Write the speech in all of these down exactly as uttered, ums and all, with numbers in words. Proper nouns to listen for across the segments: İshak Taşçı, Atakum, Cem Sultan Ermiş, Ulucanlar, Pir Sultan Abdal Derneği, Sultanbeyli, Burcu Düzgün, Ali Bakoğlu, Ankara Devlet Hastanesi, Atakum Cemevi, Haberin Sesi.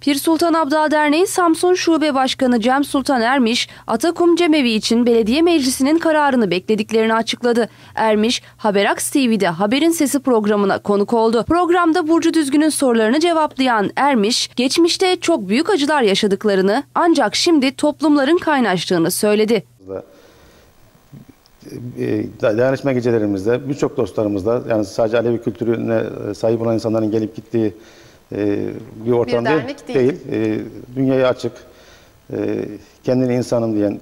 Pir Sultan Abdal Derneği Samsun Şube Başkanı Cem Sultan Ermiş, Atakum Cemevi için belediye meclisinin kararını beklediklerini açıkladı. Ermiş, Haberaks T V'de Haberin Sesi programına konuk oldu. Programda Burcu Düzgün'ün sorularını cevaplayan Ermiş, geçmişte çok büyük acılar yaşadıklarını ancak şimdi toplumların kaynaştığını söyledi. Dayanışma gecelerimizde birçok dostlarımızla, yani sadece Alevi kültürüne sahip olan insanların gelip gittiği bir ortam bir değil, değil. değil. Dünyaya açık, kendini insanım diyen,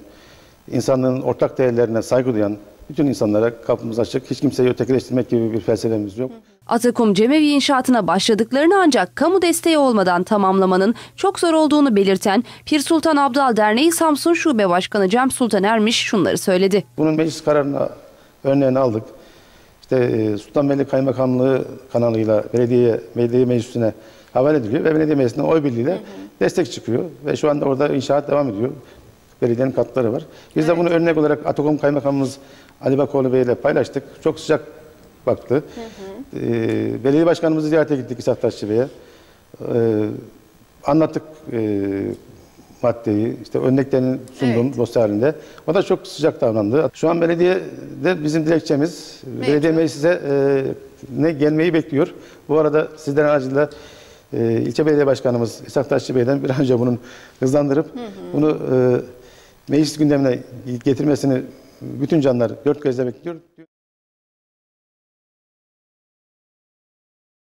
insanların ortak değerlerine saygı duyan bütün insanlara kapımız açık. Hiç kimseyi ötekileştirmek gibi bir felsefemiz yok. Atakum Cemevi inşaatına başladıklarını ancak kamu desteği olmadan tamamlamanın çok zor olduğunu belirten Pir Sultan Abdal Derneği Samsun Şube Başkanı Cem Sultan Ermiş şunları söyledi. Bunun meclis kararına örneğini aldık. İşte Sultanbeyli Kaymakamlığı kanalıyla belediye, belediye meclisine havale ediliyor ve belediye meclisinden oy birliğiyle hı hı. destek çıkıyor ve şu anda orada inşaat devam ediyor. Belediyenin katları var. Biz evet. de bunu örnek olarak Atakum Kaymakamımız Ali Bakoğlu Bey ile paylaştık. Çok sıcak baktı. Hı hı. Ee, belediye başkanımızı ziyarete gittik İshak Taşçı Bey'e. Ee, anlattık e, maddeyi. İşte örneklerini sundum evet. dosya halinde. O da çok sıcak davrandı. Şu an belediyede bizim dilekçemiz. Meclis. Belediye meclise e, ne gelmeyi bekliyor. Bu arada sizden aracılığıyla e, ilçe belediye başkanımız İshak Taşçı Bey'den bir an önce bunun hızlandırıp hı hı. bunu e, meclis gündemine getirmesini bütün canlar dört gözle bekliyor.